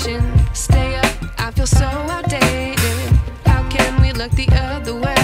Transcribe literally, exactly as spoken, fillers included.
generation. Stay up, I feel so outdated. How can we look the other way?